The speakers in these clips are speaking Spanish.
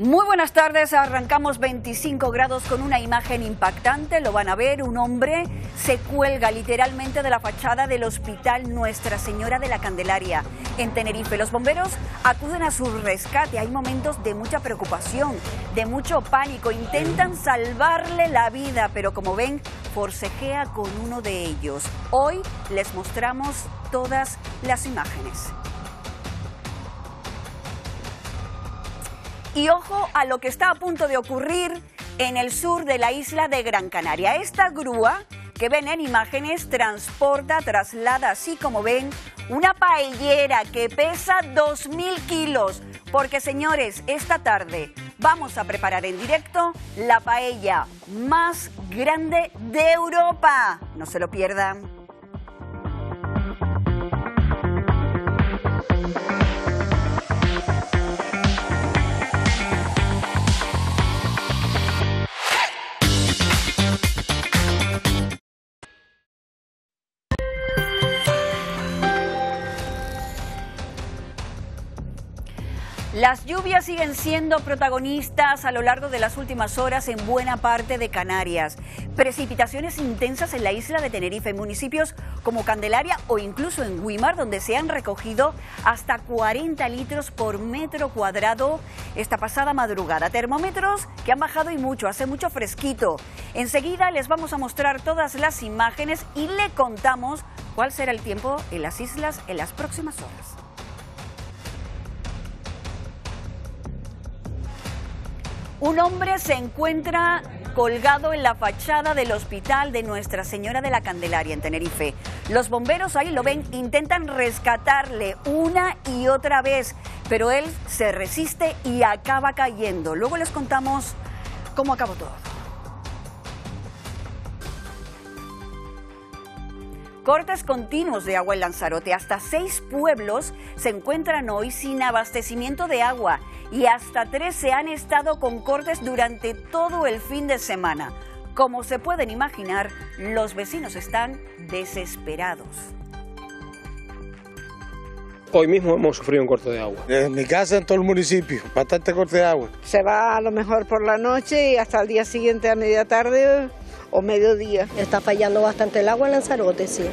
Muy buenas tardes, arrancamos 25 grados con una imagen impactante, lo van a ver, un hombre se cuelga literalmente de la fachada del hospital Nuestra Señora de la Candelaria en Tenerife. Los bomberos acuden a su rescate, hay momentos de mucha preocupación, de mucho pánico, intentan salvarle la vida, pero como ven, forcejea con uno de ellos. Hoy les mostramos todas las imágenes. Y ojo a lo que está a punto de ocurrir en el sur de la isla de Gran Canaria. Esta grúa que ven en imágenes traslada, así como ven, una paellera que pesa 2.000 kilos. Porque, señores, esta tarde vamos a preparar en directo la paella más grande de Europa. No se lo pierdan. Las lluvias siguen siendo protagonistas a lo largo de las últimas horas en buena parte de Canarias. Precipitaciones intensas en la isla de Tenerife, en municipios como Candelaria o incluso en Güímar, donde se han recogido hasta 40 litros por metro cuadrado esta pasada madrugada. Termómetros que han bajado y mucho, hace mucho fresquito. Enseguida les vamos a mostrar todas las imágenes y le contamos cuál será el tiempo en las islas en las próximas horas. Un hombre se encuentra colgado en la fachada del hospital de Nuestra Señora de la Candelaria en Tenerife. Los bomberos, ahí lo ven, intentan rescatarle una y otra vez, pero él se resiste y acaba cayendo. Luego les contamos cómo acabó todo. Cortes continuos de agua en Lanzarote. Hasta 6 pueblos se encuentran hoy sin abastecimiento de agua y hasta 3 se han estado con cortes durante todo el fin de semana. Como se pueden imaginar, los vecinos están desesperados. Hoy mismo hemos sufrido un corte de agua. En mi casa, en todo el municipio, bastante corte de agua. Se va a lo mejor por la noche y hasta el día siguiente a media tarde o mediodía. Está fallando bastante el agua en Lanzarote, sí.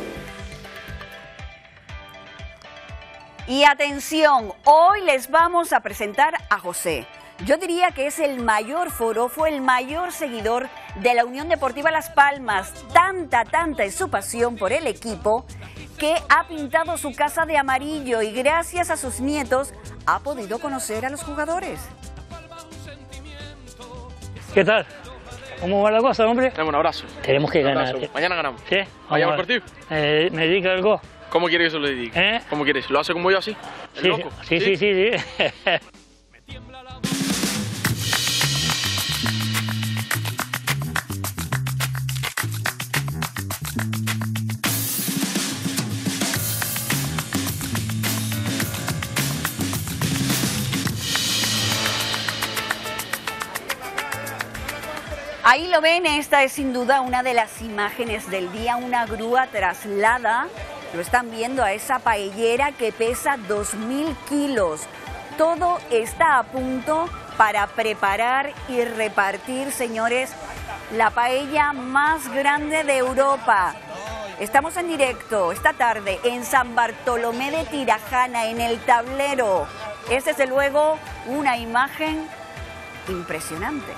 Y atención, hoy les vamos a presentar a José. Yo diría que es el mayor forofo, el mayor seguidor de la Unión Deportiva Las Palmas. Tanta es su pasión por el equipo que ha pintado su casa de amarillo y gracias a sus nietos ha podido conocer a los jugadores. ¿Qué tal? ¿Cómo va la cosa, hombre? Tenemos un abrazo. Tenemos que ganar. Mañana ganamos. ¿Sí? ¿Vayamos al partido? ¿Me dedica algo? ¿Cómo quieres que se lo dedique? ¿Eh? ¿Cómo quieres? ¿Lo hace como yo así? ¿El sí, loco? Sí. Ahí lo ven, esta es sin duda una de las imágenes del día, una grúa traslada, lo están viendo, a esa paellera que pesa 2.000 kilos. Todo está a punto para preparar y repartir, señores, la paella más grande de Europa. Estamos en directo esta tarde en San Bartolomé de Tirajana, en el tablero. Es desde luego una imagen impresionante.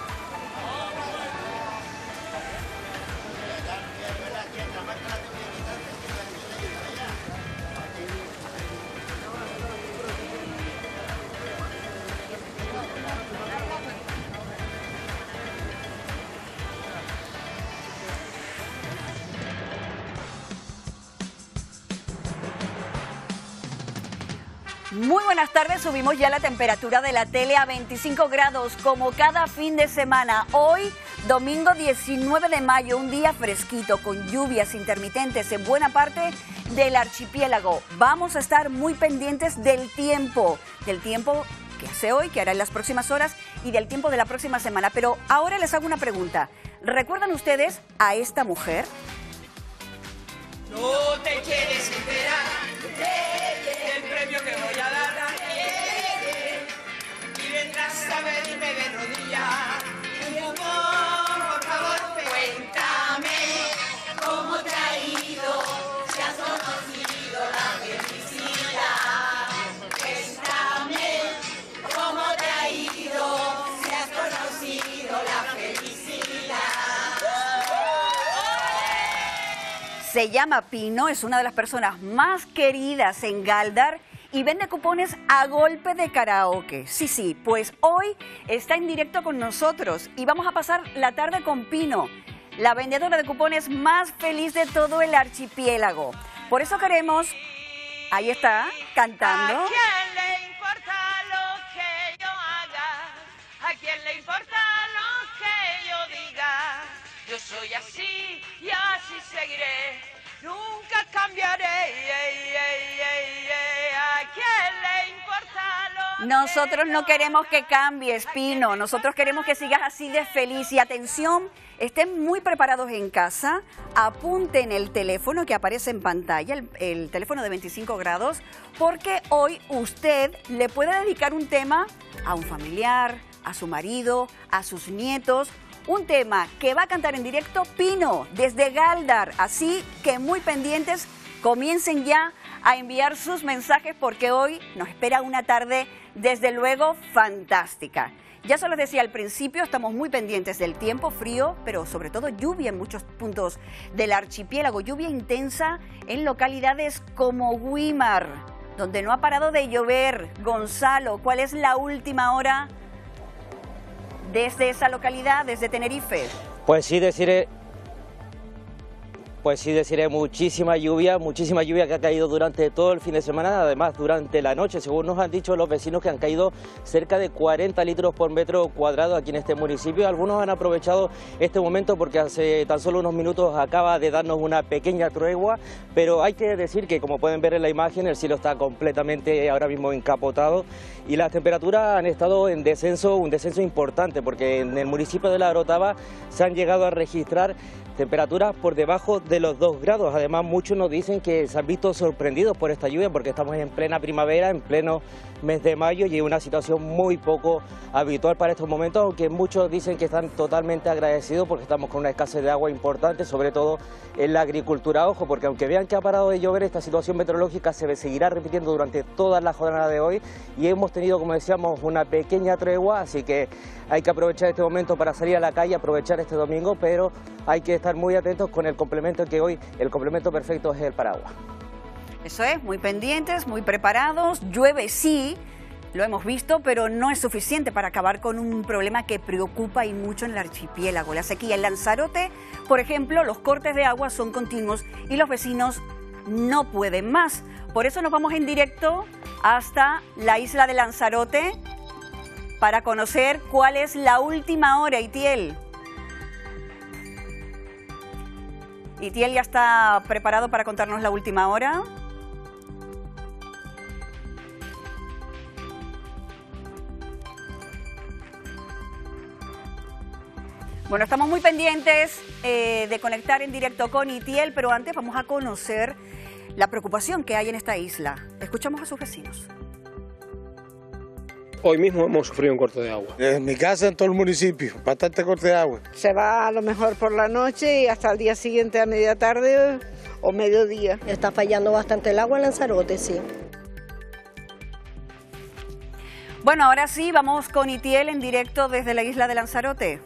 Muy buenas tardes, subimos ya la temperatura de la tele a 25 grados como cada fin de semana. Hoy, domingo 19 de mayo, un día fresquito con lluvias intermitentes en buena parte del archipiélago. Vamos a estar muy pendientes del tiempo que hace hoy, que hará en las próximas horas y del tiempo de la próxima semana. Pero ahora les hago una pregunta. ¿Recuerdan ustedes a esta mujer? No te quieres enterar. El premio que voy a dar a él, y vendrás a ver y me verás. Se llama Pino, es una de las personas más queridas en Gáldar y vende cupones a golpe de karaoke. Sí, sí, pues hoy está en directo con nosotros y vamos a pasar la tarde con Pino, la vendedora de cupones más feliz de todo el archipiélago. Por eso queremos... Ahí está, cantando. ¿A quién le importa lo que yo haga? ¿A quién le importa lo que yo diga? Yo soy así y así seguiré. Nunca cambiaré. ¿A quién le importa lo que Nosotros no queremos que cambies, Pino. Nosotros queremos que sigas así de feliz. Y atención, estén muy preparados en casa, apunten el teléfono que aparece en pantalla, el teléfono de 25 grados, porque hoy usted le puede dedicar un tema a un familiar, a su marido, a sus nietos, un tema que va a cantar en directo Pino desde Gáldar, así que muy pendientes, comiencen ya a enviar sus mensajes porque hoy nos espera una tarde desde luego fantástica. Ya se los decía al principio, estamos muy pendientes del tiempo, frío, pero sobre todo lluvia en muchos puntos del archipiélago. Lluvia intensa en localidades como Güímar, donde no ha parado de llover. Gonzalo, ¿cuál es la última hora desde esa localidad, desde Tenerife? Pues sí, deciré muchísima lluvia que ha caído durante todo el fin de semana, además durante la noche, según nos han dicho los vecinos que han caído cerca de 40 litros por metro cuadrado aquí en este municipio. Algunos han aprovechado este momento porque hace tan solo unos minutos acaba de darnos una pequeña tregua, pero hay que decir que, como pueden ver en la imagen, el cielo está completamente ahora mismo encapotado y las temperaturas han estado en descenso, un descenso importante, porque en el municipio de La Orotava se han llegado a registrar temperaturas por debajo de los 2 grados. Además, muchos nos dicen que se han visto sorprendidos por esta lluvia porque estamos en plena primavera, en pleno mes de mayo, y es una situación muy poco habitual para estos momentos, aunque muchos dicen que están totalmente agradecidos porque estamos con una escasez de agua importante, sobre todo en la agricultura. Ojo, porque aunque vean que ha parado de llover, esta situación meteorológica se seguirá repitiendo durante toda la jornada de hoy y hemos tenido, como decíamos, una pequeña tregua, así que hay que aprovechar este momento para salir a la calle, aprovechar este domingo, pero hay que estar muy atentos con el complemento, que hoy el complemento perfecto es el paraguas. Eso es, muy pendientes, muy preparados. Llueve sí, lo hemos visto, pero no es suficiente para acabar con un problema que preocupa y mucho en el archipiélago, la sequía. En Lanzarote, por ejemplo, los cortes de agua son continuos y los vecinos no pueden más. Por eso nos vamos en directo hasta la isla de Lanzarote para conocer cuál es la última hora, Itiel. Itiel ya está preparado para contarnos la última hora. Bueno, estamos muy pendientes de conectar en directo con Itiel, pero antes vamos a conocer la preocupación que hay en esta isla. Escuchamos a sus vecinos. Hoy mismo hemos sufrido un corte de agua. En mi casa, en todo el municipio, bastante corte de agua. Se va a lo mejor por la noche y hasta el día siguiente a media tarde o mediodía. Está fallando bastante el agua en Lanzarote, sí. Bueno, ahora sí, vamos con Itiel en directo desde la isla de Lanzarote.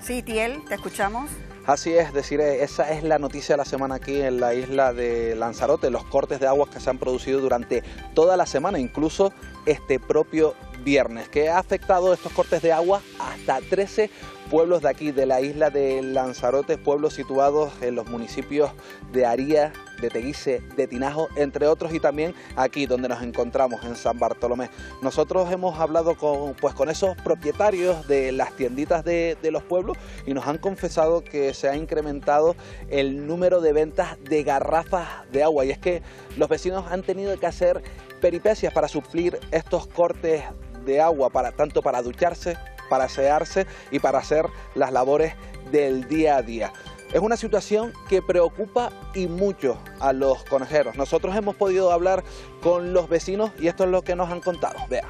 Sí, Itiel, te escuchamos. Así es, esa es la noticia de la semana aquí en la isla de Lanzarote, los cortes de aguas que se han producido durante toda la semana, incluso este propio viernes, que ha afectado estos cortes de agua hasta 13 pueblos de aquí, de la isla de Lanzarote, pueblos situados en los municipios de Aría, de Teguise, de Tinajo, entre otros, y también aquí donde nos encontramos, en San Bartolomé. Nosotros hemos hablado con esos propietarios de las tienditas de los pueblos y nos han confesado que se ha incrementado el número de ventas de garrafas de agua, y es que los vecinos han tenido que hacer peripecias para suplir estos cortes de agua, tanto para ducharse, para asearse y para hacer las labores del día a día. Es una situación que preocupa y mucho a los conejeros. Nosotros hemos podido hablar con los vecinos y esto es lo que nos han contado. Vean.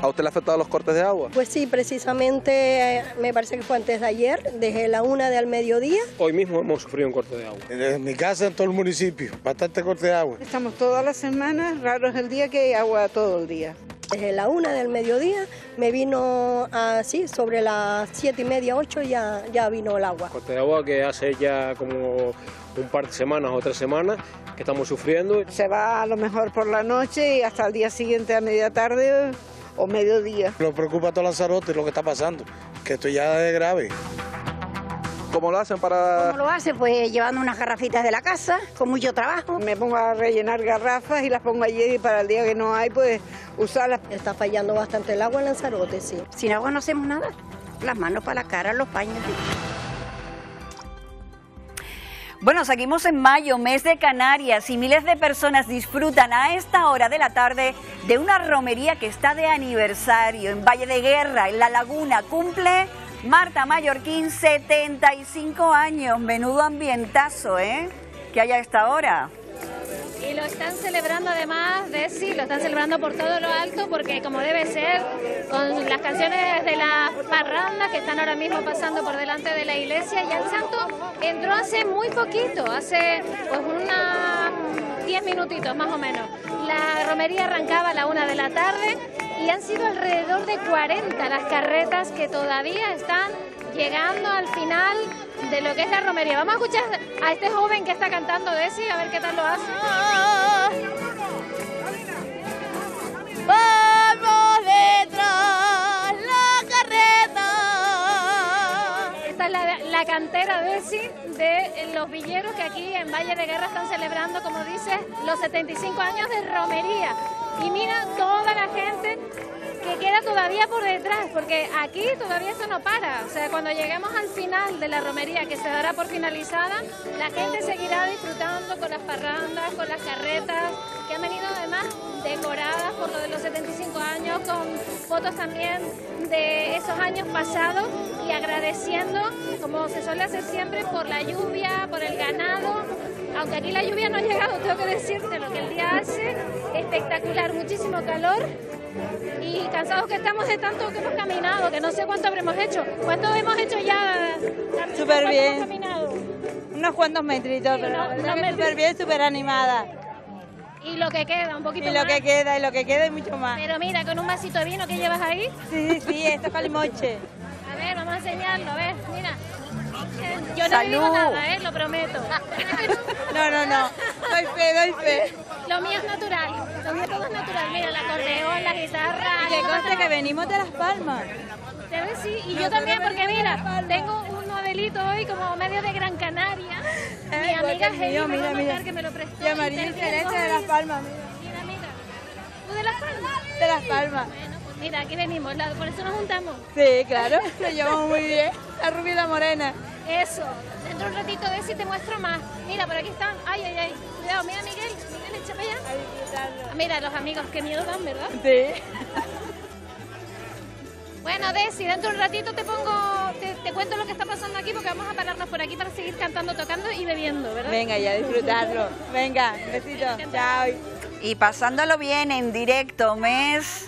¿A usted le ha afectado los cortes de agua? Pues sí, precisamente me parece que fue antes de ayer, desde la 1 del mediodía. Hoy mismo hemos sufrido un corte de agua. En mi casa, en todo el municipio, bastante corte de agua. Estamos todas las semanas, raro es el día que hay agua todo el día. Desde la 1 del mediodía me vino así, sobre las 7:30, 8 ya vino el agua. Corte de agua que hace ya como un par de semanas o 3 semanas que estamos sufriendo. Se va a lo mejor por la noche y hasta el día siguiente a media tarde o mediodía. Nos preocupa todo Lanzarote lo que está pasando, que esto ya es grave. ¿Cómo lo hacen para...? ¿Cómo lo hacen? Pues llevando unas garrafitas de la casa, con mucho trabajo. Me pongo a rellenar garrafas y las pongo allí y para el día que no hay, pues usarlas. Está fallando bastante el agua en Lanzarote, sí. Sin agua no hacemos nada. Las manos para la cara, los paños. Bueno, seguimos en mayo, mes de Canarias, y miles de personas disfrutan a esta hora de la tarde de una romería que está de aniversario en Valle de Guerra, en La Laguna. Cumple Marta Mayorquín 75 años, menudo ambientazo, ¿eh?, que hay a esta hora. Y lo están celebrando además, lo están celebrando por todo lo alto, porque como debe ser, con las canciones de la parranda que están ahora mismo pasando por delante de la iglesia. Y el santo entró hace muy poquito, hace pues unos 10 minutitos más o menos. La romería arrancaba a la 1 de la tarde y han sido alrededor de 40 las carretas que todavía están llegando al final de lo que es la romería. Vamos a escuchar a este joven que está cantando, a ver qué tal lo hace. ¡Vamos detrás la carreta! Esta es la cantera, de los villeros que aquí en Valle de Guerra están celebrando, como dices, los 75 años de romería. Y mira toda la gente que queda todavía por detrás, porque aquí todavía esto no para. O sea, cuando lleguemos al final de la romería, que se dará por finalizada, la gente seguirá disfrutando con las parrandas, con las carretas, que han venido además decoradas por lo de los 75 años, con fotos también de esos años pasados, y agradeciendo, como se suele hacer siempre, por la lluvia, por el ganado. Aunque aquí la lluvia no ha llegado, tengo que decirte lo que el día hace, espectacular, muchísimo calor. Y cansados que estamos de tanto que hemos caminado, que no sé cuánto habremos hecho. ¿Cuánto hemos hecho ya? Súper bien. Unos cuantos metritos, sí, pero súper bien, súper animada. Y lo que queda, un poquito más. Y lo que queda y mucho más. Pero mira, con un vasito de vino que llevas ahí. Sí, esto es calimoche. A ver, vamos a enseñarlo, a ver, mira. Yo no digo nada, lo prometo. No, doy fe. Lo mío es natural, todo es natural. Mira, el acordeón, la guitarra. Y que conste que venimos de Las Palmas. ¿Sabes? Sí, y yo también, porque mira, tengo un modelito hoy como medio de Gran Canaria. Mi amiga Gemma, que me lo prestó. Y María Inferencia de Las Palmas, mira. Mira, amiga. ¿Tú de Las Palmas? De Las Palmas. Bueno, pues mira, aquí venimos, por eso nos juntamos. Sí, claro, nos llevamos muy bien. La rubia y la morena. Eso, dentro de un ratito de si te muestro más. Mira, por aquí están. Ay. Cuidado, mira, Miguel, echa para allá. Ay, mira, los amigos, qué miedo dan, ¿verdad? Sí. Bueno, Desi, dentro de un ratito te cuento lo que está pasando aquí, porque vamos a pararnos por aquí para seguir cantando, tocando y bebiendo, ¿verdad? Venga, ya disfrutarlo. Venga, besitos. Chao. Y pasándolo bien en directo, mes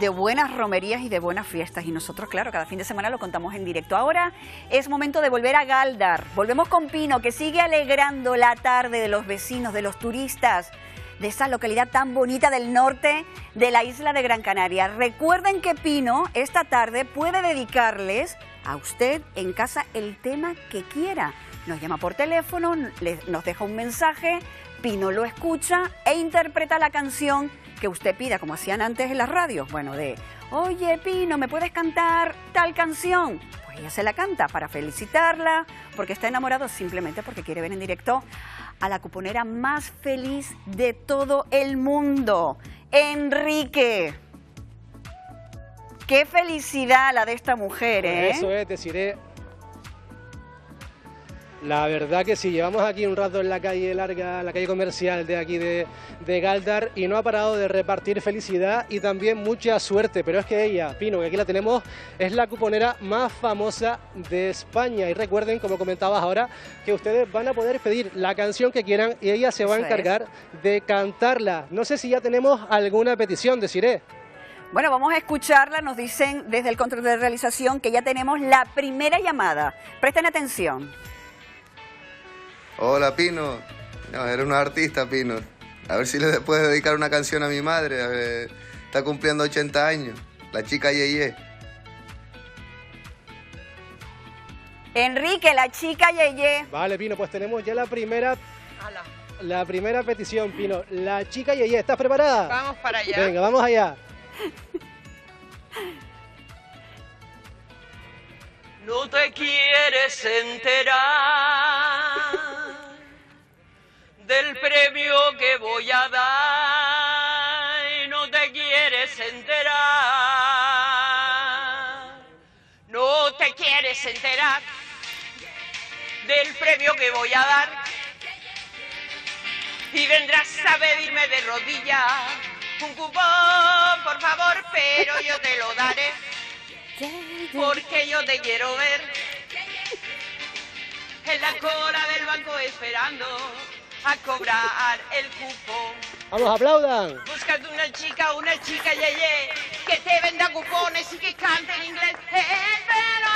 de buenas romerías y de buenas fiestas, y nosotros, claro, cada fin de semana lo contamos en directo. Ahora es momento de volver a Gáldar. Volvemos con Pino, que sigue alegrando la tarde de los vecinos, de los turistas, de esa localidad tan bonita del norte de la isla de Gran Canaria. Recuerden que Pino esta tarde puede dedicarles a usted en casa el tema que quiera. Nos llama por teléfono, nos deja un mensaje, Pino lo escucha e interpreta la canción que usted pida, como hacían antes en las radios, de oye Pino, ¿me puedes cantar tal canción? Pues ella se la canta para felicitarla, porque está enamorado, simplemente porque quiere ver en directo a la cuponera más feliz de todo el mundo, Enrique. Qué felicidad la de esta mujer, ¿eh? Eso es, deciré. La verdad que sí, llevamos aquí un rato en la calle larga, la calle comercial de aquí de Gáldar, y no ha parado de repartir felicidad y también mucha suerte. Pero es que ella, Pino, que aquí la tenemos, es la cuponera más famosa de España. Y recuerden, como comentabas ahora, que ustedes van a poder pedir la canción que quieran y ella se va a encargar de cantarla. No sé si ya tenemos alguna petición, deciré. Bueno, vamos a escucharla. Nos dicen desde el control de realización que ya tenemos la primera llamada. Presten atención. Hola, Pino. No, era un artista, Pino. A ver si le puedes dedicar una canción a mi madre. A ver, Está cumpliendo 80 años. La chica Yeye. Enrique, la chica Yeye. Vale, Pino, pues tenemos ya la primera... Ala. La primera petición, Pino. La chica Yeye, ¿estás preparada? Vamos para allá. Venga, vamos allá. No te quieres enterar del premio que voy a dar, y no te quieres enterar, no te quieres enterar del premio que voy a dar, y vendrás a pedirme de rodillas un cupón, por favor, pero yo te lo daré, porque yo te quiero ver en la cola del banco esperando a cobrar el cupón. ¡Vamos, aplaudan! Búscate una chica Yeye, que te venda cupones y que cante en inglés. El pelo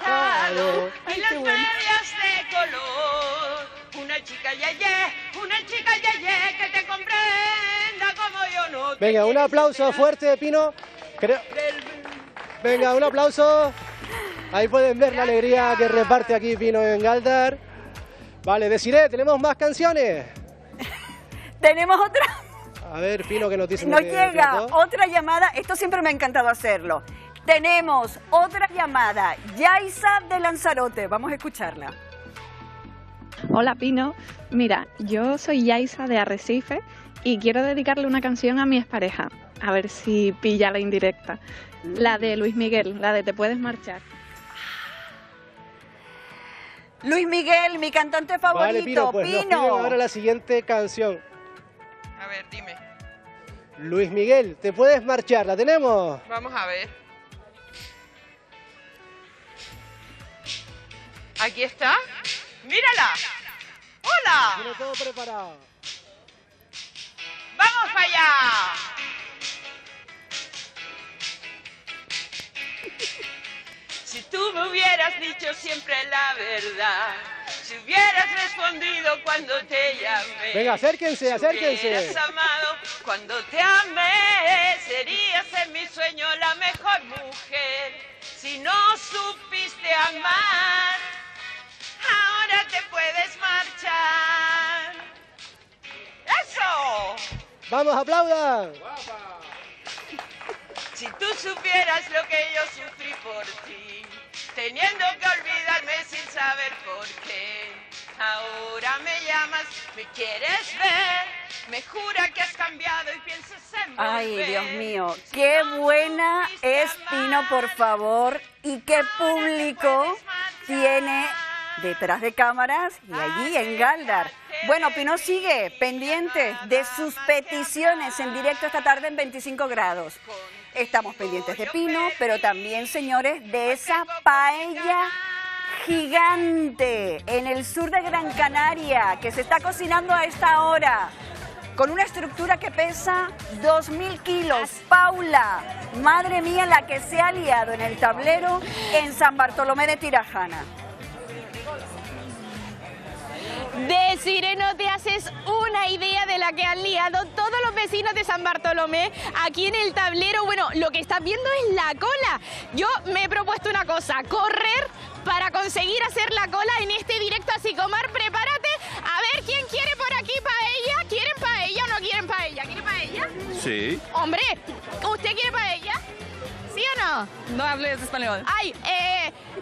alborotado en las ferias de color. Una chica Yeye que te comprenda como yo no. Venga, un aplauso fuerte, Pino. Venga, un aplauso. Ahí pueden ver la alegría que reparte aquí Pino en Gáldar. Vale, Desiré, ¿tenemos más canciones? Tenemos otra. A ver, Pino, que nos dice. Nos llega otra llamada, esto siempre me ha encantado hacerlo. Tenemos otra llamada, Yaisa de Lanzarote, vamos a escucharla. Hola, Pino. Mira, yo soy Yaisa de Arrecife y quiero dedicarle una canción a mi expareja. A ver si pilla la indirecta. La de Luis Miguel, la de Te Puedes Marchar. Luis Miguel, mi cantante favorito, vale, Pino. Pues Pino. Nos piden ahora la siguiente canción. A ver, dime. Luis Miguel, Te Puedes Marchar, ¿la tenemos? Vamos a ver. Aquí está. ¡Mírala! ¡Hola! Tiene todo preparado. ¡Vamos para allá! Si tú me hubieras dicho siempre la verdad, si hubieras respondido cuando te llamé. Venga, acérquense, acérquense. Si hubieras amado cuando te amé, serías en mi sueño la mejor mujer. Si no supiste amar, ahora te puedes marchar. ¡Eso! ¡Vamos, aplaudan! ¡Guapa! Si tú supieras lo que yo sufrí por ti, teniendo que olvidarme sin saber por qué. Ahora me llamas, me quieres ver, me jura que has cambiado y piensas en volver. Ay, Dios mío, qué buena es Pino, por favor, y qué público tiene detrás de cámaras y allí en Gáldar. Bueno, Pino sigue pendiente de sus peticiones en directo esta tarde en 25 grados. Estamos pendientes de Pino, pero también, señores, de esa paella gigante en el sur de Gran Canaria que se está cocinando a esta hora con una estructura que pesa 2.000 kilos. Paula, madre mía, la que se ha liado en el tablero en San Bartolomé de Tirajana. Desiré, no te haces una idea de la que han liado todos los vecinos de San Bartolomé aquí en el tablero. Bueno, lo que estás viendo es la cola. Yo me he propuesto una cosa, correr para conseguir hacer la cola en este directo. Así que, Omar, prepárate a ver quién quiere por aquí paella. ¿Quieren paella o no quieren paella? ¿Quieren paella? Sí. Hombre, ¿usted quiere paella? ¿Sí o no? No hables español. Ay,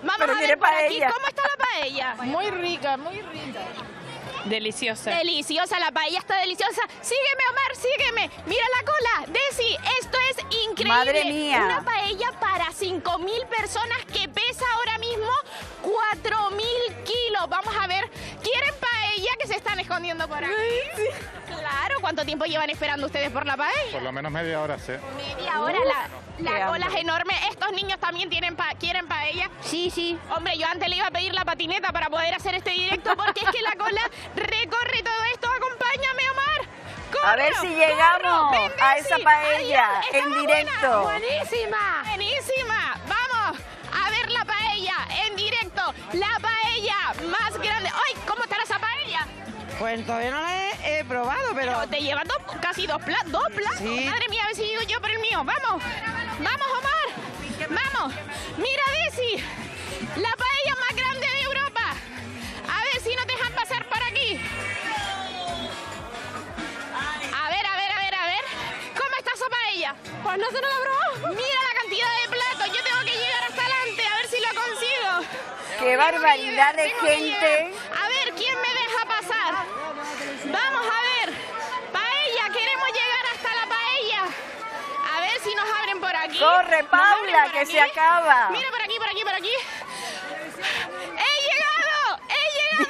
vamos a ver por aquí cómo está la paella. Muy rica, muy rica. Deliciosa. Deliciosa, la paella está deliciosa. Sígueme, Omar, sígueme. Mira la cola. Desi, esto es increíble. Madre mía. Una paella para 5.000 personas que pesa ahora mismo 4.000 kilos. Vamos a ver. ¿Quieren paella? Que se están escondiendo por aquí. Sí. Claro. ¿Cuánto tiempo llevan esperando ustedes por la paella? Por lo menos media hora, sí. Media hora. La cola es enorme. ¿Estos niños también quieren paella? Sí, sí. Hombre, yo antes le iba a pedir la patineta para poder hacer este directo porque es que la cola... Recorre todo esto, acompáñame, Omar. Corro, a ver si llegamos a esa paella en directo. Buenísima, buenísima. Vamos a ver la paella en directo. La paella más grande. ¡Ay! ¿Cómo estará esa paella? Pues todavía no la he probado, pero... Pero te llevas casi dos platos. Sí. Madre mía, a ver si digo yo por el mío. ¡Vamos! ¡Vamos, Omar! ¡Vamos! ¡Mira, Desi! ¡La paella más grande de Europa! A ver si nos dejan pasar por aquí. A ver. ¿Cómo está esa paella? Pues no se nos la probó. Mira la cantidad de platos. Yo tengo que llegar hasta adelante a ver si lo consigo. ¡Qué barbaridad de gente! A ver, ¿quién me deja pasar? Vamos a ver. Paella, queremos llegar hasta la paella. A ver si nos abren por aquí. ¡Corre, Paula, que se acaba! Mira, por aquí. ¡He llegado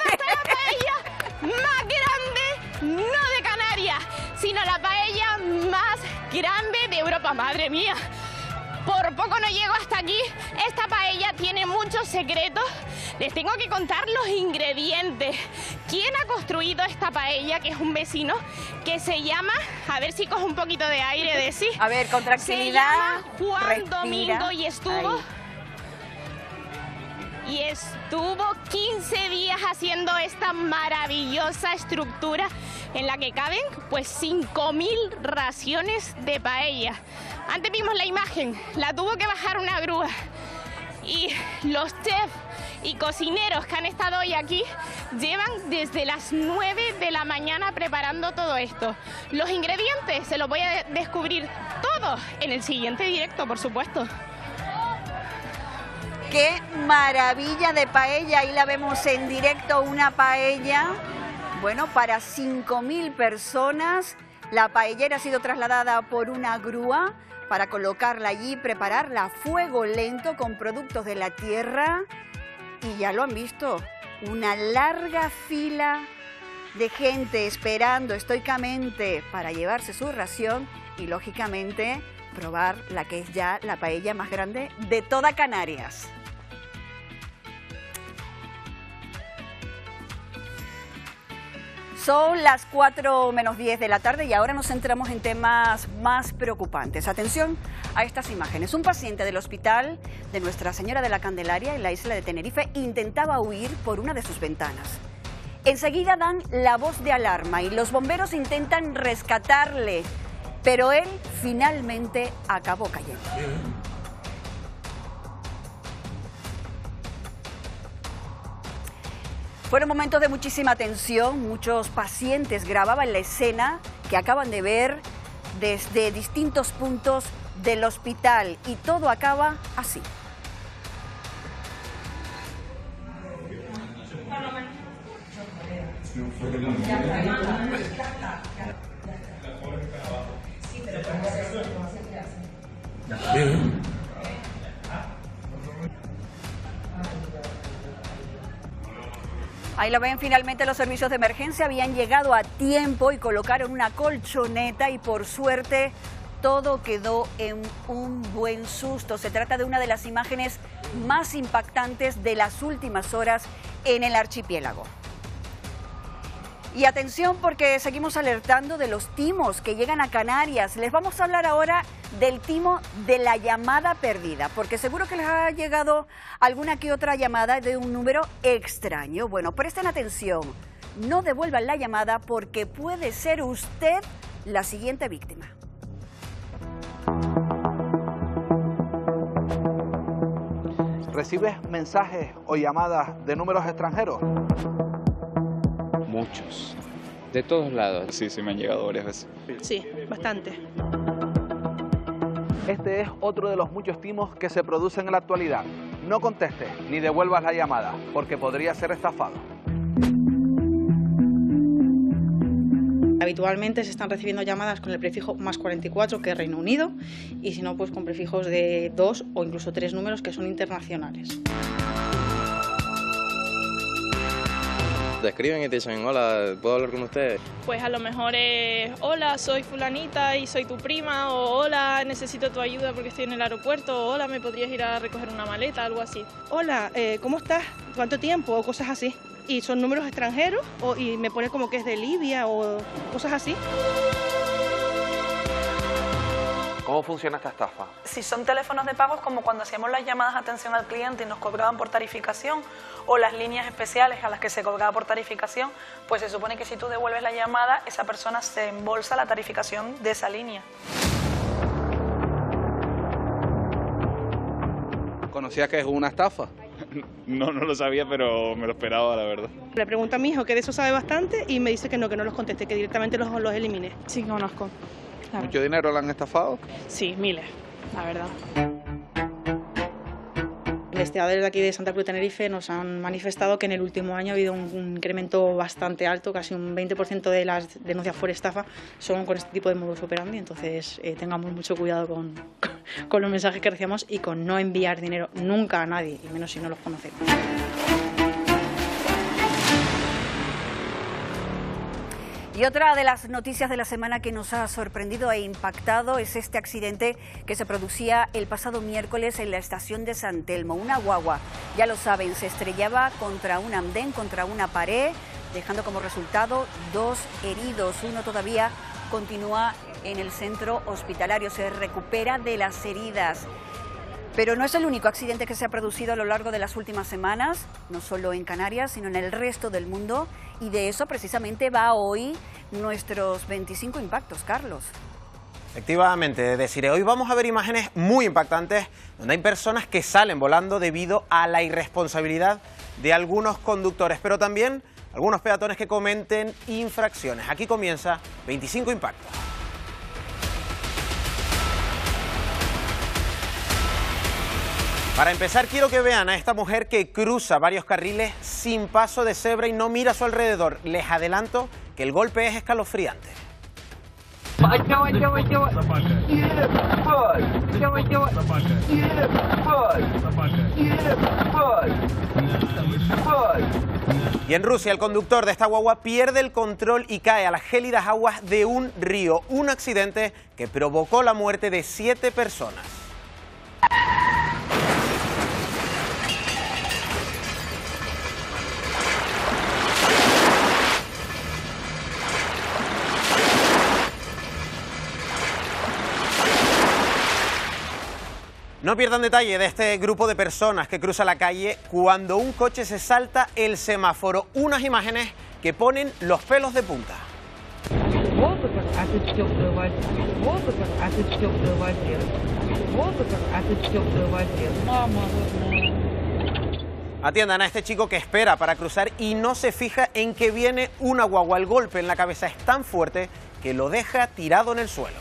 hasta la paella más grande, no de Canarias, sino la paella más grande de Europa! ¡Madre mía! Por poco no llego hasta aquí. Esta paella tiene muchos secretos. Les tengo que contar los ingredientes. ¿Quién ha construido esta paella? Que es un vecino que se llama... A ver si cojo un poquito de aire, de sí. A ver, con tranquilidad. Se llama Juan Domingo y estuvo... Ahí. Y estuvo 15 días haciendo esta maravillosa estructura en la que caben pues 5.000 raciones de paella. Antes vimos la imagen, la tuvo que bajar una grúa. Y los chefs y cocineros que han estado hoy aquí llevan desde las 9 de la mañana preparando todo esto. Los ingredientes se los voy a descubrir todos en el siguiente directo, por supuesto. ¡Qué maravilla de paella! Ahí la vemos en directo, una paella, bueno, para 5.000 personas. La paellera ha sido trasladada por una grúa para colocarla allí, prepararla a fuego lento con productos de la tierra. Y ya lo han visto, una larga fila de gente esperando estoicamente para llevarse su ración y, lógicamente, probar la que es ya la paella más grande de toda Canarias. Son las 4 menos 10 de la tarde y ahora nos centramos en temas más preocupantes. Atención a estas imágenes. Un paciente del hospital de Nuestra Señora de la Candelaria en la isla de Tenerife intentaba huir por una de sus ventanas. Enseguida dan la voz de alarma y los bomberos intentan rescatarle, pero él finalmente acabó cayendo. Fueron momentos de muchísima tensión, muchos pacientes grababan la escena que acaban de ver desde distintos puntos del hospital y todo acaba así. Ahí lo ven, finalmente los servicios de emergencia habían llegado a tiempo y colocaron una colchoneta y por suerte todo quedó en un buen susto. Se trata de una de las imágenes más impactantes de las últimas horas en el archipiélago. Y atención porque seguimos alertando de los timos que llegan a Canarias. Les vamos a hablar ahora del timo de la llamada perdida, porque seguro que les ha llegado alguna que otra llamada de un número extraño. Bueno, presten atención, no devuelvan la llamada porque puede ser usted la siguiente víctima. ¿Recibes mensajes o llamadas de números extranjeros? Muchos, de todos lados. Sí, me han llegado varias veces. Sí, bastante. Este es otro de los muchos timos que se producen en la actualidad. No contestes ni devuelvas la llamada, porque podría ser estafado. Habitualmente se están recibiendo llamadas con el prefijo +44, que es Reino Unido, y si no, pues con prefijos de 2 o incluso 3 números que son internacionales. Te escriben y te dicen, hola, ¿puedo hablar con usted? Pues a lo mejor es, hola, soy fulanita y soy tu prima, o hola, necesito tu ayuda porque estoy en el aeropuerto, o hola, ¿me podrías ir a recoger una maleta? Algo así. Hola, ¿cómo estás? ¿Cuánto tiempo? O cosas así. Y son números extranjeros y me ponen como que es de Libia o cosas así. ¿Cómo funciona esta estafa? Si son teléfonos de pagos, como cuando hacíamos las llamadas de atención al cliente y nos cobraban por tarificación, o las líneas especiales a las que se cobraba por tarificación, pues se supone que si tú devuelves la llamada, esa persona se embolsa la tarificación de esa línea. ¿Conocías que es una estafa? No, no lo sabía, pero me lo esperaba, la verdad. Le pregunto a mi hijo que de eso sabe bastante y me dice que no los conteste, que directamente los elimine. Sí, conozco. ¿Mucho dinero le han estafado? Sí, miles, la verdad. Investigadores de aquí de Santa Cruz Tenerife nos han manifestado que en el último año ha habido un incremento bastante alto, casi un 20% de las denuncias por estafa son con este tipo de modus operandi, entonces tengamos mucho cuidado con los mensajes que recibamos y con no enviar dinero nunca a nadie, y menos si no los conocemos. Y otra de las noticias de la semana que nos ha sorprendido e impactado es este accidente que se producía el pasado miércoles en la estación de San Telmo. Una guagua, ya lo saben, se estrellaba contra un andén, contra una pared, dejando como resultado 2 heridos. Uno todavía continúa en el centro hospitalario, se recupera de las heridas. Pero no es el único accidente que se ha producido a lo largo de las últimas semanas, no solo en Canarias, sino en el resto del mundo. Y de eso precisamente va hoy nuestros 25 impactos, Carlos. Efectivamente, Desiree, hoy vamos a ver imágenes muy impactantes donde hay personas que salen volando debido a la irresponsabilidad de algunos conductores, pero también algunos peatones que cometen infracciones. Aquí comienza 25 impactos. Para empezar, quiero que vean a esta mujer que cruza varios carriles sin paso de cebra y no mira a su alrededor. Les adelanto que el golpe es escalofriante. Y en Rusia, el conductor de esta guagua pierde el control y cae a las gélidas aguas de un río. Un accidente que provocó la muerte de 7 personas. No pierdan detalle de este grupo de personas que cruza la calle cuando un coche se salta el semáforo. Unas imágenes que ponen los pelos de punta. Atiendan a este chico que espera para cruzar y no se fija en que viene una guagua. El golpe en la cabeza es tan fuerte que lo deja tirado en el suelo.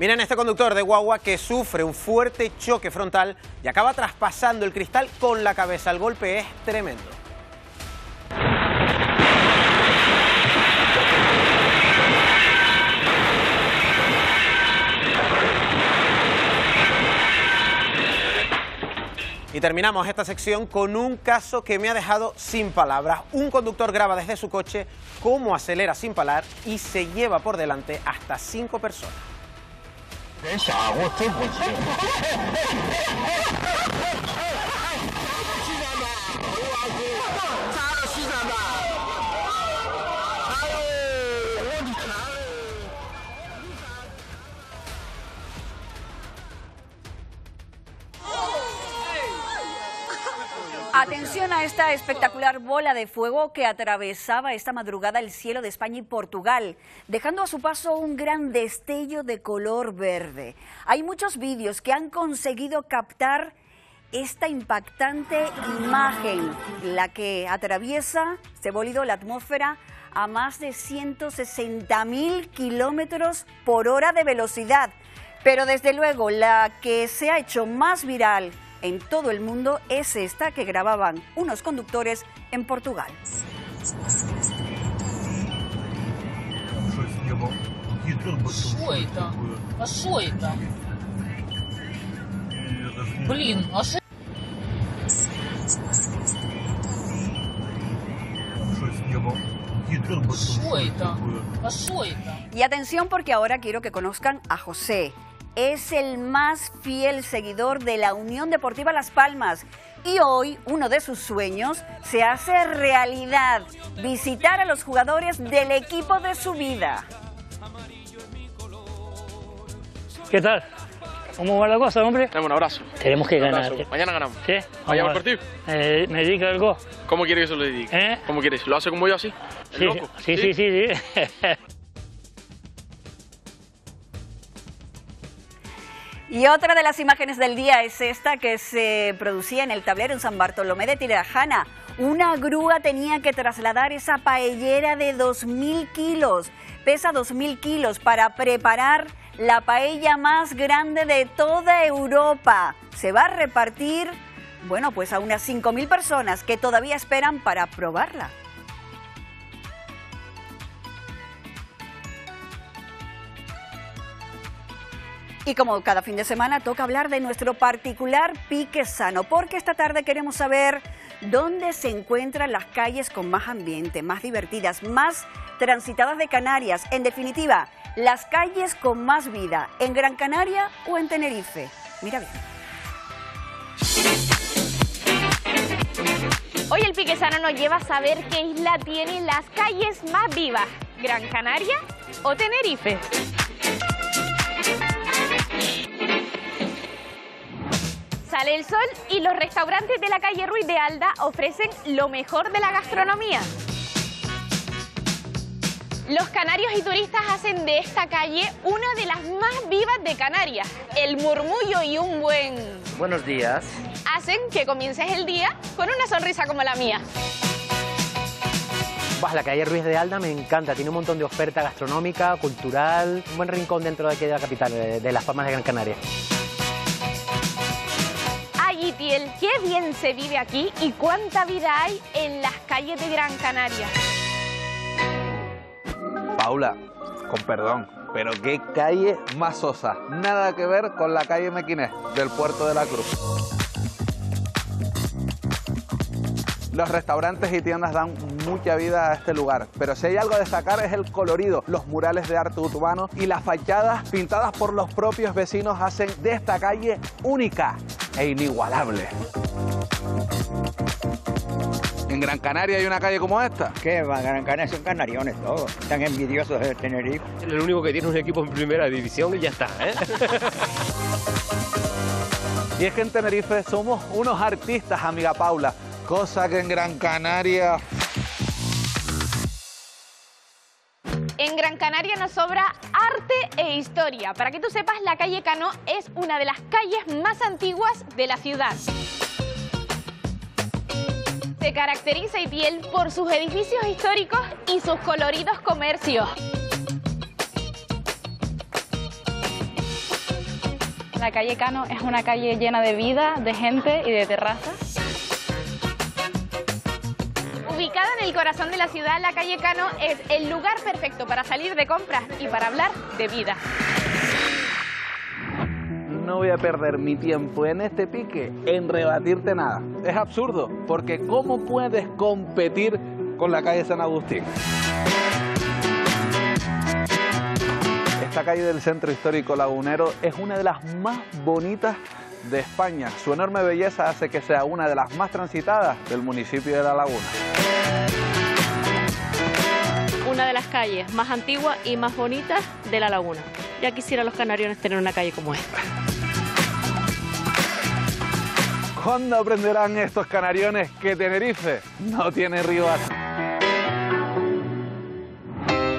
Miren este conductor de guagua que sufre un fuerte choque frontal y acaba traspasando el cristal con la cabeza. El golpe es tremendo. Y terminamos esta sección con un caso que me ha dejado sin palabras. Un conductor graba desde su coche cómo acelera sin parar y se lleva por delante hasta 5 personas. Atención a esta espectacular bola de fuego que atravesaba esta madrugada el cielo de España y Portugal, dejando a su paso un gran destello de color verde. Hay muchos vídeos que han conseguido captar esta impactante imagen, la que atraviesa este bólido la atmósfera a más de 160.000 kilómetros por hora de velocidad. Pero desde luego la que se ha hecho más viral en todo el mundo es esta que grababan unos conductores en Portugal. Y atención, porque ahora quiero que conozcan a José. es el más fiel seguidor de la Unión Deportiva Las Palmas y hoy uno de sus sueños se hace realidad, visitar a los jugadores del equipo de su vida. ¿Qué tal? ¿Cómo va la cosa, hombre? Dame un abrazo. Tenemos que ganar. Mañana ganamos. ¿Sí? ¿Mañana va el partido? ¿Me dedica algo? ¿Cómo quiere que se lo dedique? ¿Eh? ¿Cómo quieres? ¿Lo hace como yo así? ¿El loco? Sí. Y otra de las imágenes del día es esta que se producía en el tablero en San Bartolomé de Tirajana. Una grúa tenía que trasladar esa paellera de 2.000 kilos, pesa 2.000 kilos, para preparar la paella más grande de toda Europa. Se va a repartir, bueno, pues a unas 5.000 personas que todavía esperan para probarla. Y como cada fin de semana toca hablar de nuestro particular pique sano, porque esta tarde queremos saber dónde se encuentran las calles con más ambiente, más divertidas, más transitadas de Canarias. En definitiva, las calles con más vida, en Gran Canaria o en Tenerife. Mira bien. Hoy el pique sano nos lleva a saber qué isla tiene las calles más vivas, Gran Canaria o Tenerife. Sale el sol y los restaurantes de la calle Ruiz de Alda ofrecen lo mejor de la gastronomía. Los canarios y turistas hacen de esta calle una de las más vivas de Canarias. El murmullo y un buen... buenos días. Hacen que comiences el día con una sonrisa como la mía. La calle Ruiz de Alda me encanta, tiene un montón de oferta gastronómica, cultural, un buen rincón dentro de aquí de la capital, de Las Palmas de Gran Canaria. Y Tiel, qué bien se vive aquí y cuánta vida hay en las calles de Gran Canaria. Paula, con perdón, pero qué calle más sosa. Nada que ver con la calle Mequinés del Puerto de la Cruz. Los restaurantes y tiendas dan mucha vida a este lugar, pero si hay algo a destacar es el colorido. Los murales de arte urbano y las fachadas pintadas por los propios vecinos hacen de esta calle única e inigualable. ¿En Gran Canaria hay una calle como esta? ¿Qué va? Gran Canaria son canariones todos. Están envidiosos de Tenerife. El único que tiene un equipo en primera división y ya está, ¿eh? Y es que en Tenerife somos unos artistas, amiga Paula. Cosa que en Gran Canaria... En Gran Canaria nos sobra arte e historia. Para que tú sepas, la calle Cano es una de las calles más antiguas de la ciudad. Se caracteriza Utiel por sus edificios históricos y sus coloridos comercios. La calle Cano es una calle llena de vida, de gente y de terrazas. Ubicada en el corazón de la ciudad, la calle Cano es el lugar perfecto para salir de compras y para hablar de vida. No voy a perder mi tiempo en este pique en rebatirte nada. Es absurdo, porque ¿cómo puedes competir con la calle San Agustín? Esta calle del centro histórico lagunero es una de las más bonitas de España. Su enorme belleza hace que sea una de las más transitadas del municipio de La Laguna. Una de las calles más antiguas y más bonitas de La Laguna. Ya quisieran los canariones tener una calle como esta. ¿Cuándo aprenderán estos canariones que Tenerife no tiene rival?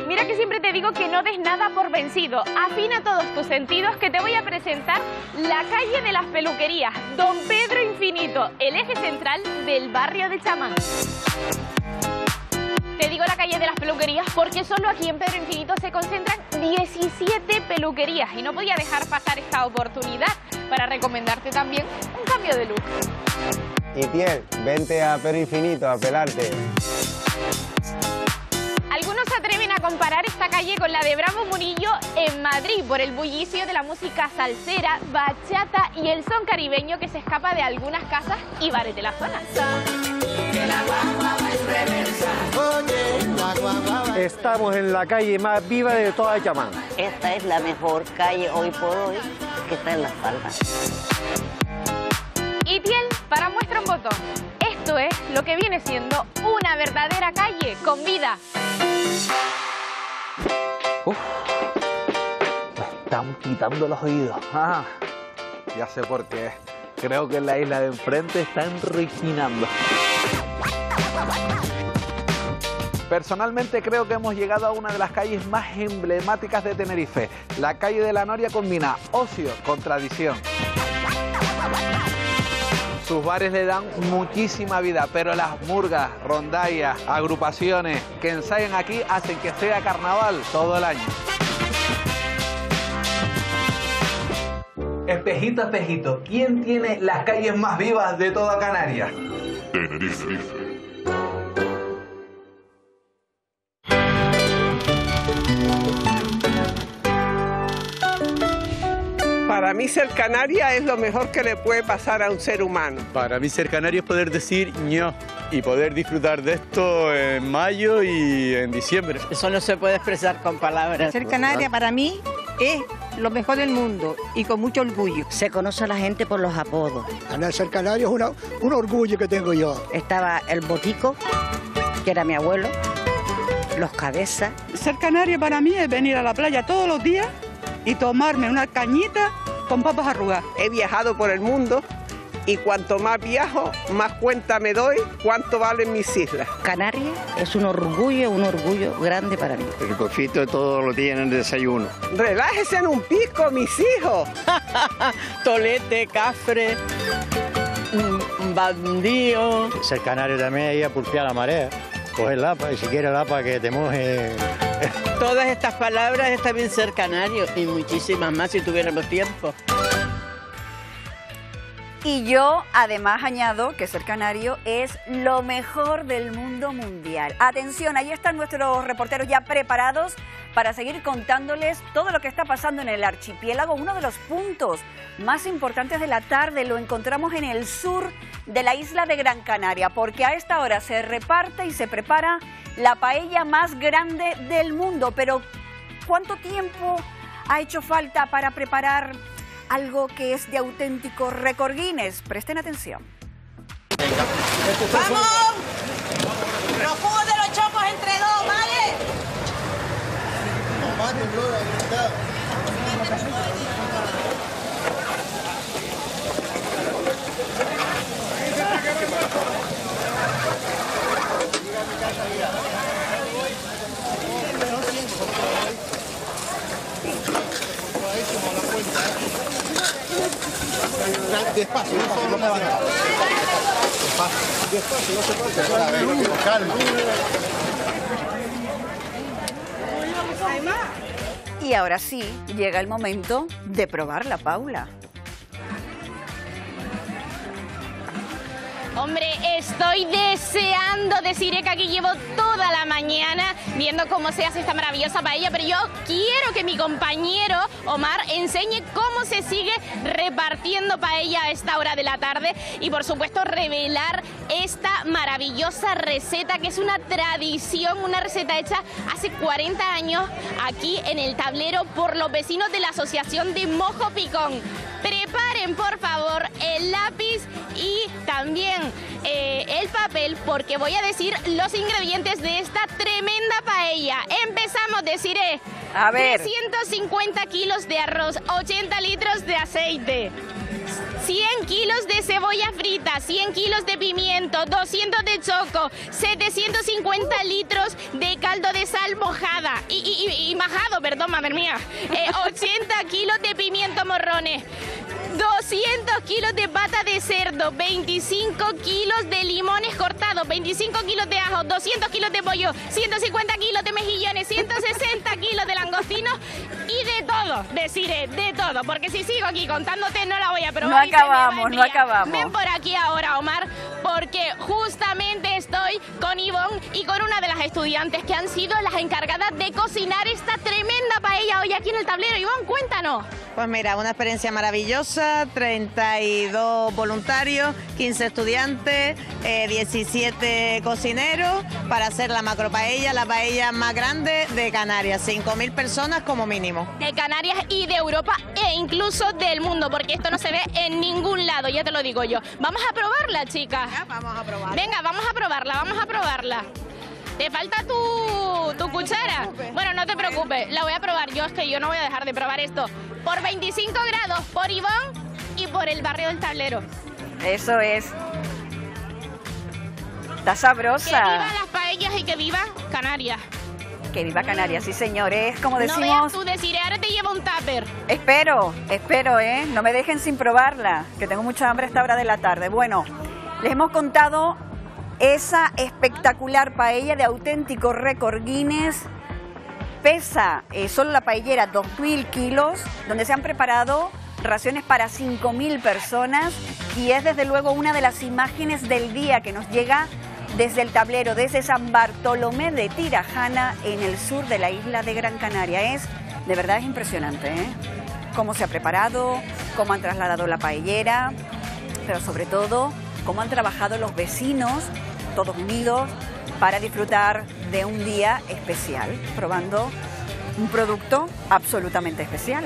Mira que siempre te digo que no des nada por vencido. Afina todos tus sentidos que te voy a presentar la calle de las peluquerías, Don Pedro Infinito, el eje central del barrio de Chamán. Te digo la calle de las peluquerías porque solo aquí en Pedro Infinito se concentran 17 peluquerías y no podía dejar pasar esta oportunidad para recomendarte también un cambio de look. Y Tiel, vente a Pedro Infinito a pelarte. Algunos se atreven a comparar esta calle con la de Bravo Murillo en Madrid por el bullicio de la música salsera, bachata y el son caribeño que se escapa de algunas casas y bares de la zona. Estamos en la calle más viva de toda Chamán. Esta es la mejor calle hoy por hoy que está en Las Palmas. Y piel para muestra un botón. Esto es lo que viene siendo una verdadera calle con vida. Me están quitando los oídos. Ah, ya sé por qué. Creo que en la isla de enfrente están reginando. Personalmente creo que hemos llegado a una de las calles más emblemáticas de Tenerife. La calle de La Noria combina ocio con tradición. Sus bares le dan muchísima vida, pero las murgas, rondallas, agrupaciones que ensayan aquí hacen que sea carnaval todo el año. Espejito, espejito, ¿quién tiene las calles más vivas de toda Canarias? Tenerife. Para mí ser canaria es lo mejor que le puede pasar a un ser humano. Para mí ser canario es poder decir ño y poder disfrutar de esto en mayo y en diciembre. Eso no se puede expresar con palabras. Ser canaria para mí es lo mejor del mundo y con mucho orgullo. Se conoce a la gente por los apodos. Ser canario es un orgullo que tengo yo. Estaba el Botico, que era mi abuelo, los Cabezas. Ser canario para mí es venir a la playa todos los días y tomarme una cañita con papas arrugadas. He viajado por el mundo y cuanto más viajo, más cuenta me doy cuánto valen mis islas. Canarias es un orgullo grande para mí. El cofito todo lo tienen en el desayuno. Relájese en un pico, mis hijos. Tolete, cafre, bandío. Ser canario también es ir a pulpear la marea. Coger lapa, y si quieres lapa que te moje. Todas estas palabras está bien ser canario y muchísimas más si tuviéramos tiempo. Y yo además añado que ser canario es lo mejor del mundo mundial. Atención, ahí están nuestros reporteros ya preparados para seguir contándoles todo lo que está pasando en el archipiélago. Uno de los puntos más importantes de la tarde lo encontramos en el sur de la isla de Gran Canaria, porque a esta hora se reparte y se prepara la paella más grande del mundo. Pero ¿cuánto tiempo ha hecho falta para preparar algo que es de auténtico récord Guinness? Presten atención. ¡Vamos! ¡Los jugos de los chocos entre dos, ¿vale? Despacio, no pasa nada. Despacio, no se puede hacer. Calma. Y ahora sí, llega el momento de probarla, Paula. Hombre, estoy deseando, deciré que aquí llevo toda la mañana viendo cómo se hace esta maravillosa paella, pero yo quiero que mi compañero Omar enseñe cómo se sigue repartiendo paella a esta hora de la tarde y por supuesto revelar esta maravillosa receta que es una tradición, una receta hecha hace 40 años aquí en el tablero por los vecinos de la Asociación de Mojo Picón. Preparen por favor el lápiz y también el papel porque voy a decir los ingredientes de esta tremenda paella. Empezamos, deciré. A ver. 350 kilos de arroz, 80 litros de aceite, 100 kilos de cebolla frita, 100 kilos de pimiento, 200 de choco, 750 litros de caldo de sal mojada, y majado, perdón, madre mía, 80 kilos de pimiento morrones, 200 kilos de pata de cerdo, 25 kilos de limones cortados, 25 kilos de ajo, 200 kilos de pollo, 150 kilos de mejillones, 160 kilos de langostinos y de todo, deciré, de todo, porque si sigo aquí contándote no la voy a probar. No acabamos, no acabamos. Ven por aquí ahora, Omar, porque justamente estoy con Ivonne y con una de las estudiantes que han sido las encargadas de cocinar esta tremenda paella hoy aquí en el tablero. Ivonne, cuéntanos. Pues mira, una experiencia maravillosa, 32 voluntarios, 15 estudiantes, 17 cocineros para hacer la macropaella, la paella más grande de Canarias, 5.000 personas como mínimo. De Canarias y de Europa e incluso del mundo, porque esto no se ve en ningún lado, ya te lo digo yo. Vamos a probarla, chicas. Ya, vamos a probarla. Venga, vamos a probarla, vamos a probarla. ¿Te falta tu cuchara? Bueno, no te preocupes, la voy a probar yo, es que yo no voy a dejar de probar esto. Por 25 grados, por Iván y por el barrio del Tablero. Eso es. Está sabrosa. Que viva las paellas y que viva Canarias. Que viva Canarias, sí señores, como decimos... No veas tú decir, ahora te llevo un tupper. Espero, no me dejen sin probarla, que tengo mucha hambre a esta hora de la tarde. Bueno, les hemos contado... Esa espectacular paella de auténtico récord Guinness pesa solo la paellera 2.000 kilos, donde se han preparado raciones para 5.000 personas y es desde luego una de las imágenes del día que nos llega desde el tablero, desde San Bartolomé de Tirajana en el sur de la isla de Gran Canaria. De verdad es impresionante, cómo se ha preparado, cómo han trasladado la paellera, pero sobre todo cómo han trabajado los vecinos todos unidos para disfrutar de un día especial, probando un producto absolutamente especial.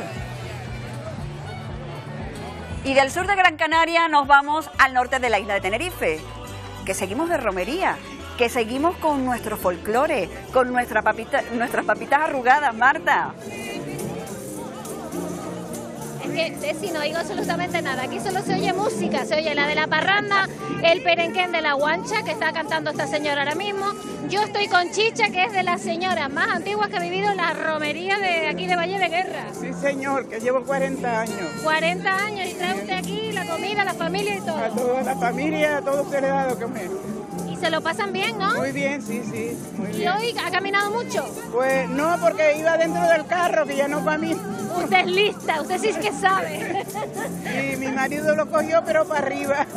Y del sur de Gran Canaria nos vamos al norte de la isla de Tenerife, que seguimos de romería, que seguimos con nuestro folclore, con nuestras papitas arrugadas, Marta. Sí, no digo absolutamente nada, aquí solo se oye música, se oye la de la parranda, el perenquén de la guancha que está cantando esta señora ahora mismo. Yo estoy con Chicha, que es de las señoras más antiguas que ha vivido en la romería de aquí de Valle de Guerra. Sí señor, que llevo 40 años. 40 años y trae usted aquí la comida, la familia y todo. A toda la familia, a todos se le ha dado comer. Y se lo pasan bien, ¿no? Muy bien, sí, muy bien. ¿Y hoy ha caminado mucho? Pues no, porque iba dentro del carro, que ya no para mí. Usted es lista, usted sí es que sabe. Sí, mi marido lo cogió, pero para arriba.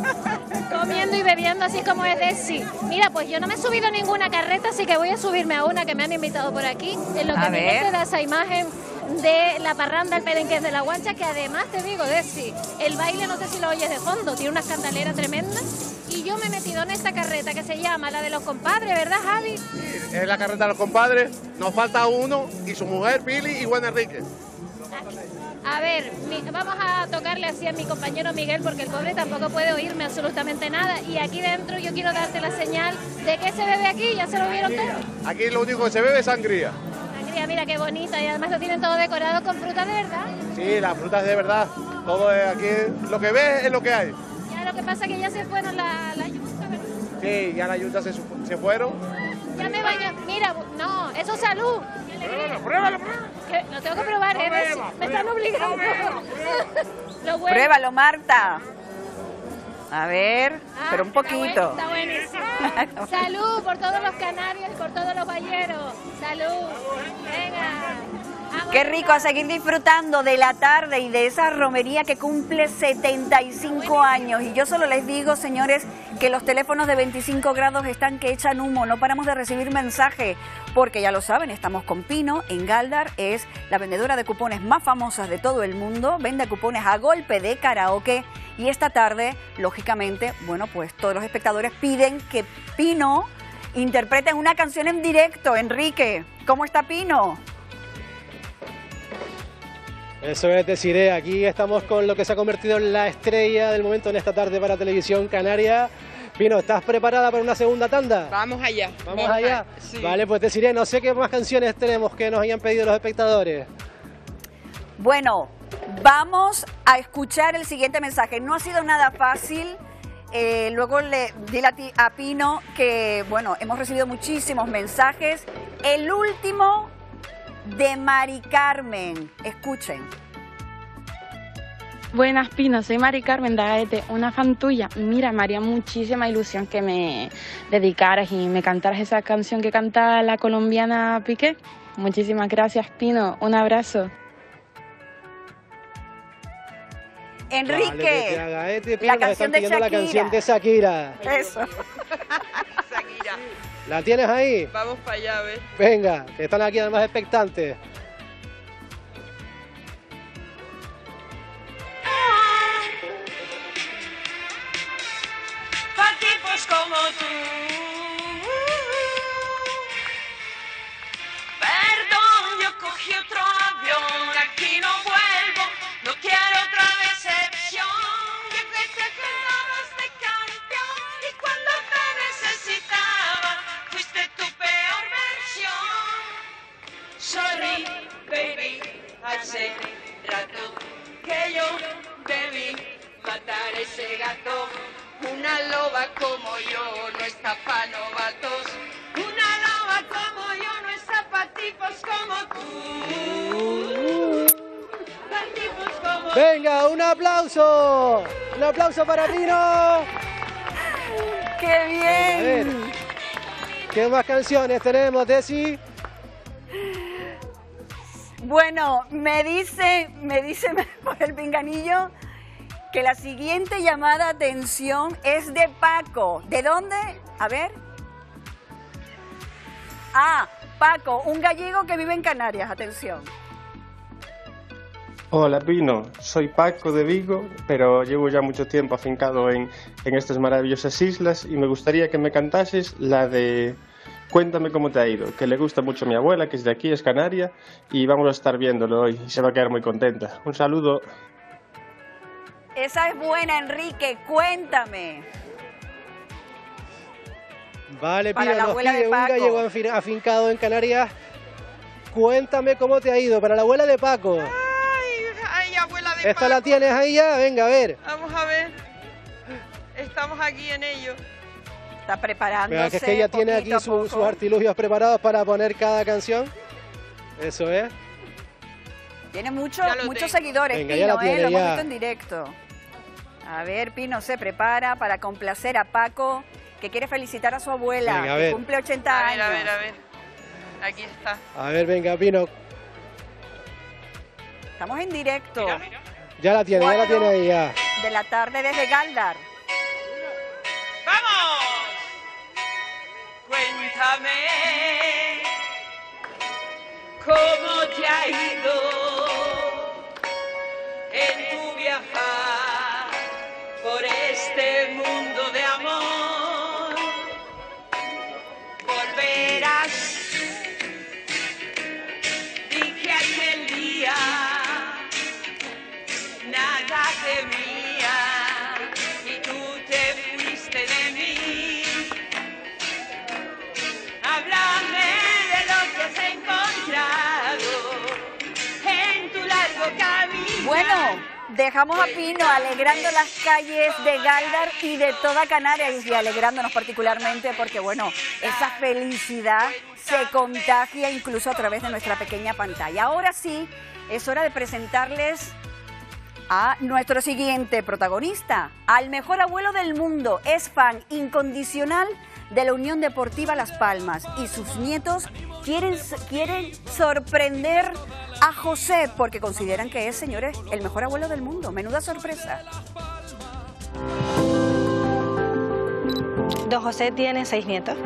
Comiendo y bebiendo, así como es de sí. Mira, pues yo no me he subido a ninguna carreta, así que voy a subirme a una que me han invitado por aquí. En lo que me queda esa imagen de la parranda, el perenqués de la guancha, que además te digo, Desi, el baile no sé si lo oyes de fondo, tiene unas candeleras tremendas. Y yo me he metido en esta carreta que se llama la de los compadres, ¿verdad, Javi? Sí, es la carreta de los compadres, nos falta uno y su mujer, Pili y Juan Enrique. A ver, vamos a tocarle así a mi compañero Miguel, porque el pobre tampoco puede oírme absolutamente nada. Y aquí dentro yo quiero darte la señal de qué se bebe aquí, ya se lo vieron todos. Aquí lo único que se bebe es sangría. Sangría, mira qué bonita, y además lo tienen todo decorado con frutas de verdad. Sí, las frutas de verdad, todo es aquí, lo que ves es lo que hay. Ya lo que pasa es que ya se fueron la yunta, ¿verdad? Sí, ya la yunta se fueron. Ya me baño, mira, no, eso es salud. Pruébalo. Lo tengo que probar, me están obligando. Pruébalo. Pruébalo, Marta. A ver, pero un poquito. Está buenísimo. Salud por todos los canarios y por todos los valleros. Salud. Venga. Qué rico, a seguir disfrutando de la tarde y de esa romería que cumple 75 años. Y yo solo les digo, señores, que los teléfonos de 25 grados están que echan humo. No paramos de recibir mensajes. Porque ya lo saben, estamos con Pino en Gáldar, es la vendedora de cupones más famosa de todo el mundo, vende cupones a golpe de karaoke y esta tarde, lógicamente, bueno, pues todos los espectadores piden que Pino interprete una canción en directo. Enrique, ¿cómo está Pino? Eso es decir, aquí estamos con lo que se ha convertido en la estrella del momento en esta tarde para Televisión Canaria. Pino, ¿estás preparada para una segunda tanda? Vamos allá. ¿Vamos allá? Sí. Vale, pues te diré, no sé qué más canciones tenemos que nos hayan pedido los espectadores. Bueno, vamos a escuchar el siguiente mensaje. No ha sido nada fácil. Luego le dile a Pino que, bueno, hemos recibido muchísimos mensajes. El último de Mari Carmen. Escuchen. Buenas, Pino, soy Mari Carmen de Gaete, una fan tuya. Mira, me haría muchísima ilusión que me dedicaras y me cantaras esa canción que canta la colombiana Piqué. Muchísimas gracias, Pino. Un abrazo. Enrique, vale, Gaete, Pino, la canción de Shakira. La canción de Shakira. Eso. Shakira. ¿La tienes ahí? Vamos para allá, a ver. Venga, que están aquí además expectantes. como tú. Perdón, yo cogí otro avión, aquí no vuelvo, no quiero otra decepción. Yo pensé que andabas de campeón y cuando te necesitaba fuiste tu peor versión. Sorry, baby, hace rato que yo debí matar ese gato. Una loba como yo no está pa' novatos. Una loba como yo no está pa' tipos como tú. Pa' tipos como tú. Venga, un aplauso. Un aplauso para Tino. ¡Qué bien! Venga, ¿qué más canciones tenemos, Desi? Bueno, me dice por el pinganillo que la siguiente llamada de atención es de Paco. ¿De dónde? A ver. Ah, Paco, un gallego que vive en Canarias. Atención. Hola, Pino. Soy Paco de Vigo, pero llevo ya mucho tiempo afincado en estas maravillosas islas y me gustaría que me cantases la de Cuéntame cómo te ha ido, que le gusta mucho a mi abuela, que es de aquí, es canaria, y vamos a estar viéndolo hoy y se va a quedar muy contenta. Un saludo. Esa es buena, Enrique, cuéntame. Vale, Pino, nos pide un gallego afincado en Canarias. Cuéntame cómo te ha ido, para la abuela de Paco. Ay, abuela de Paco. ¿Esta la tienes ahí ya? Venga, a ver. Vamos a ver. Estamos aquí en ello. Está preparándose. Mira, que es que ella tiene aquí sus artilugios preparados para poner cada canción. Eso es. Tiene muchos seguidores, venga, Pino, lo hemos visto en directo. A ver, Pino se prepara para complacer a Paco, que quiere felicitar a su abuela, venga, que cumple 80 años. A ver, aquí está. A ver, venga, Pino. Estamos en directo. Mira. Ya la tiene ahí ya. De la tarde desde Gáldar. ¡Vamos! Cuéntame cómo te ha ido en tu viajar por este mundo de amor. Volverás, dije aquel día, nada temía y tú te fuiste de mí. Háblame de lo que has encontrado en tu largo camino. Bueno, dejamos a Pino alegrando las calles de Gáldar y de toda Canarias y alegrándonos particularmente porque, bueno, esa felicidad se contagia incluso a través de nuestra pequeña pantalla. Ahora sí, es hora de presentarles a nuestro siguiente protagonista, al mejor abuelo del mundo. Es fan incondicional de la Unión Deportiva Las Palmas y sus nietos quieren sorprender a José porque consideran que es, señores, el mejor abuelo del mundo. Menuda sorpresa. Don José tiene 6 nietos.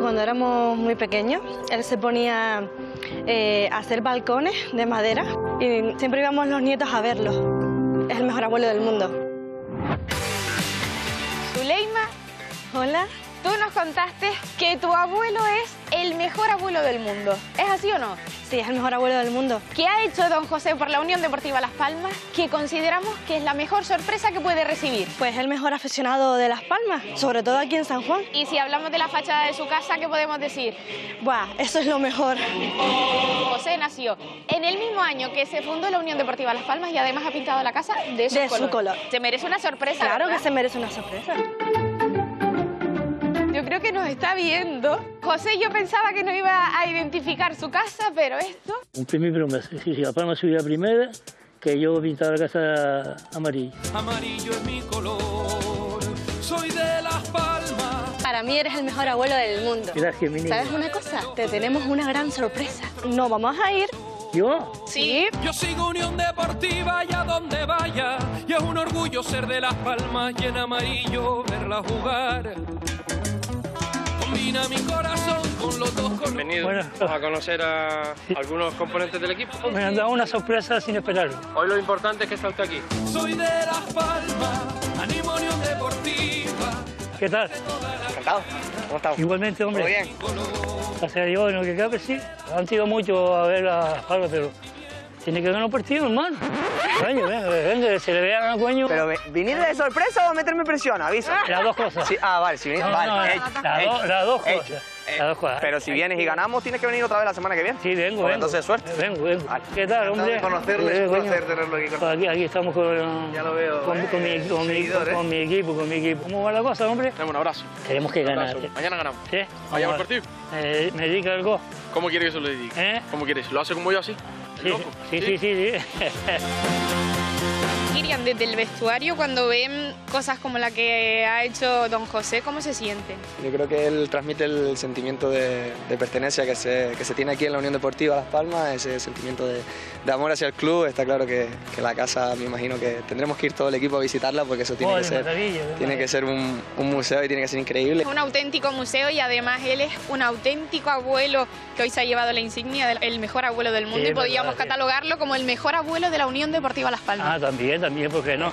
Cuando éramos muy pequeños, él se ponía a hacer balcones de madera y siempre íbamos los nietos a verlos. Es el mejor abuelo del mundo. Zuleima. Hola. Tú nos contaste que tu abuelo es el mejor abuelo del mundo. ¿Es así o no? Sí, es el mejor abuelo del mundo. ¿Qué ha hecho don José por la Unión Deportiva Las Palmas que consideramos que es la mejor sorpresa que puede recibir? Pues el mejor aficionado de Las Palmas, sobre todo aquí en San Juan. Y si hablamos de la fachada de su casa, ¿qué podemos decir? Buah, eso es lo mejor. José nació en el mismo año que se fundó la Unión Deportiva Las Palmas y además ha pintado la casa de su color. ¿Se merece una sorpresa? Claro, ¿verdad? Que se merece una sorpresa. Yo creo que nos está viendo. José, yo pensaba que no iba a identificar su casa, pero esto... Cumplí mi promesa. Sí, la Palma soy la primera que yo pintaba la casa amarilla. Amarillo es mi color, soy de Las Palmas. Para mí eres el mejor abuelo del mundo. Gracias, mi niña. ¿Sabes una cosa? Te tenemos una gran sorpresa. Nos vamos a ir... ¿Yo? Sí. Yo sigo Unión Deportiva y a donde vaya. Y es un orgullo ser de Las Palmas y en amarillo verla jugar. Mi corazón con los dos colores. Bienvenidos a conocer a algunos componentes del equipo. Me han dado una sorpresa sin esperarlo. Hoy lo importante es que está usted aquí. Soy de Las Palmas, animo Unión Deportiva. ¿Qué tal? Encantado. ¿Cómo estás? Igualmente, hombre. Muy bien. Gracias a Dios, no que cabe, sí. Han sido mucho a ver las palmas, pero tiene que ganar un partido, hermano. Coño, venga, se le vea al coño. Pero ¿vinir de sorpresa o meterme presión? Avisa. Las dos cosas. Sí, ah, vale, si viniste, no, vale. No, las dos cosas. Pero si vienes y ganamos, tienes que venir otra vez la semana que viene. Sí, vengo. Pues entonces, suerte. Vengo. Vale. ¿Qué tal, hombre? Conocerle, un placer tenerlo aquí con nosotros. Aquí estamos con... Ya lo veo. Con mi equipo. ¿Cómo va la cosa, hombre? Dame un abrazo. Tenemos que ganar. Mañana ganamos. ¿Sí? ¿Mañana el partido? ¿Me dedica el gol? ¿Cómo quiere que se lo dedique? ¿Eh? ¿Cómo quieres? ¿Lo hace como yo así? Sí. Miriam, desde el vestuario, cuando ven cosas como la que ha hecho don José, ¿cómo se sienten? Yo creo que él transmite el sentimiento de pertenencia que se tiene aquí en la Unión Deportiva Las Palmas, ese sentimiento de amor hacia el club. Está claro que la casa, me imagino que tendremos que ir todo el equipo a visitarla, porque eso tiene que ser un museo y tiene que ser increíble. Es un auténtico museo, y además él es un auténtico abuelo que hoy se ha llevado la insignia del mejor abuelo del mundo, sí, y podríamos catalogarlo como el mejor abuelo de la Unión Deportiva Las Palmas. Ah, también, ¿por qué no?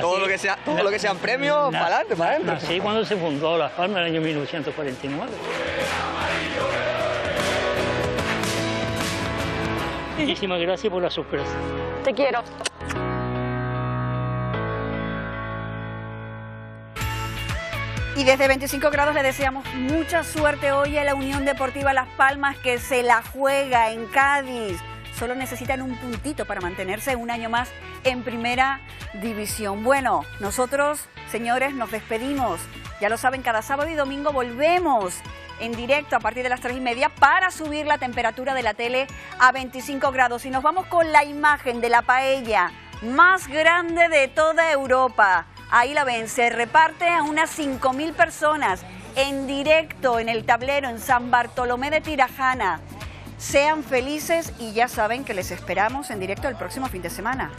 Todo lo que sean premios, para adelante, para adentro. Así cuando se fundó Las Palmas en el año 1949. Muchísimas gracias por la sorpresa. Te quiero. Y desde 25 grados le deseamos mucha suerte hoy a la Unión Deportiva Las Palmas, que se la juega en Cádiz. Solo necesitan un puntito para mantenerse un año más en Primera División. Bueno, nosotros, señores, nos despedimos. Ya lo saben, cada sábado y domingo volvemos en directo a partir de las 3:30 para subir la temperatura de la tele a 25 grados. Y nos vamos con la imagen de la paella más grande de toda Europa. Ahí la ven, se reparte a unas 5.000 personas en directo en el tablero en San Bartolomé de Tirajana. Sean felices y ya saben que les esperamos en directo el próximo fin de semana.